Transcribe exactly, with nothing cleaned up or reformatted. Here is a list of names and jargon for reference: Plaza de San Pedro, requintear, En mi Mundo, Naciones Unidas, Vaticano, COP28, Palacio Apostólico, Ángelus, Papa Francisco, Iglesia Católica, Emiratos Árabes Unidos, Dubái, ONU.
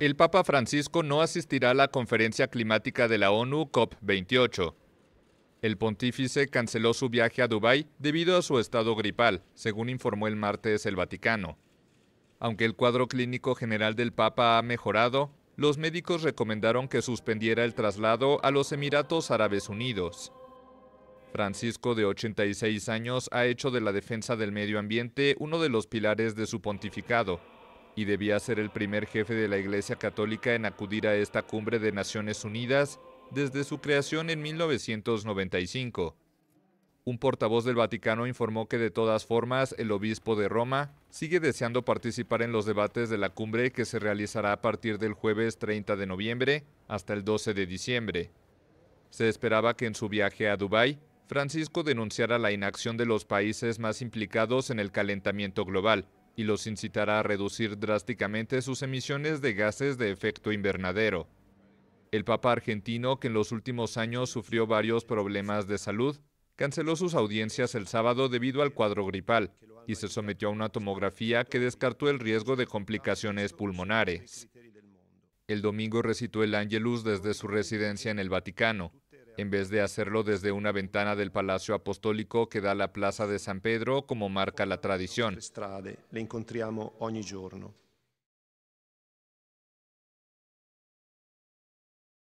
El Papa Francisco no asistirá a la conferencia climática de la ONU COP veintiocho. El pontífice canceló su viaje a Dubái debido a su estado gripal, según informó el martes el Vaticano. Aunque el cuadro clínico general del Papa ha mejorado, los médicos recomendaron que suspendiera el traslado a los Emiratos Árabes Unidos. Francisco, de ochenta y seis años, ha hecho de la defensa del medio ambiente uno de los pilares de su pontificado, y debía ser el primer jefe de la Iglesia Católica en acudir a esta cumbre de Naciones Unidas desde su creación en mil novecientos noventa y cinco. Un portavoz del Vaticano informó que de todas formas el obispo de Roma sigue deseando participar en los debates de la cumbre que se realizará a partir del jueves treinta de noviembre hasta el doce de diciembre. Se esperaba que en su viaje a Dubái, Francisco denunciara la inacción de los países más implicados en el calentamiento global y los incitará a reducir drásticamente sus emisiones de gases de efecto invernadero. El Papa argentino, que en los últimos años sufrió varios problemas de salud, canceló sus audiencias el sábado debido al cuadro gripal y se sometió a una tomografía que descartó el riesgo de complicaciones pulmonares. El domingo recitó el Ángelus desde su residencia en el Vaticano, en vez de hacerlo desde una ventana del Palacio Apostólico que da a la Plaza de San Pedro, como marca la tradición.